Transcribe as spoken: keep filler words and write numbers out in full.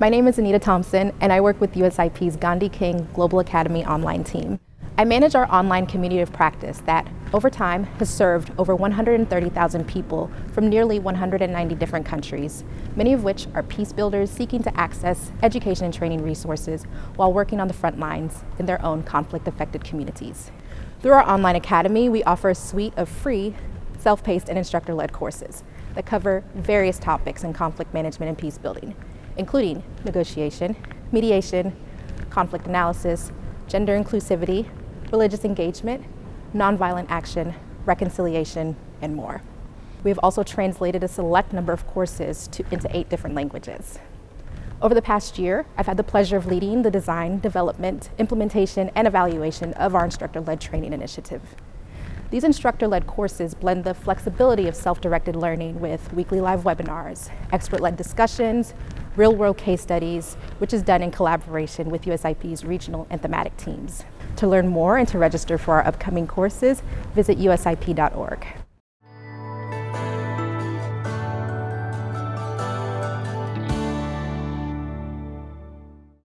My name is Anita Thompson, and I work with U S I P's Gandhi King Global Academy online team. I manage our online community of practice that, over time, has served over one hundred thirty thousand people from nearly one hundred ninety different countries, many of which are peace builders seeking to access education and training resources while working on the front lines in their own conflict-affected communities. Through our online academy, we offer a suite of free, self-paced, and instructor-led courses that cover various topics in conflict management and peace building, including negotiation, mediation, conflict analysis, gender inclusivity, religious engagement, nonviolent action, reconciliation, and more. We have also translated a select number of courses to, into eight different languages. Over the past year, I've had the pleasure of leading the design, development, implementation, and evaluation of our instructor-led training initiative. These instructor-led courses blend the flexibility of self-directed learning with weekly live webinars, expert-led discussions, real-world case studies, which is done in collaboration with U S I P's regional and thematic teams. To learn more and to register for our upcoming courses, visit U S I P dot org.